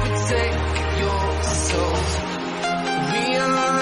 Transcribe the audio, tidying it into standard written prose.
protect yourself. Realize